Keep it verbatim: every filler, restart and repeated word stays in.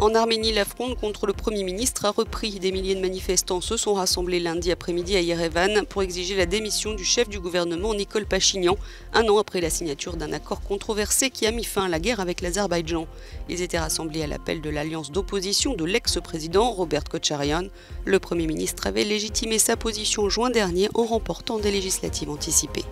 En Arménie, la fronde contre le Premier ministre a repris. Des milliers de manifestants se sont rassemblés lundi après-midi à Yerevan pour exiger la démission du chef du gouvernement Nikol Pachinian, un an après la signature d'un accord controversé qui a mis fin à la guerre avec l'Azerbaïdjan. Ils étaient rassemblés à l'appel de l'alliance d'opposition de l'ex-président Robert Kotcharian. Le Premier ministre avait légitimé sa position en juin dernier en remportant des législatives anticipées.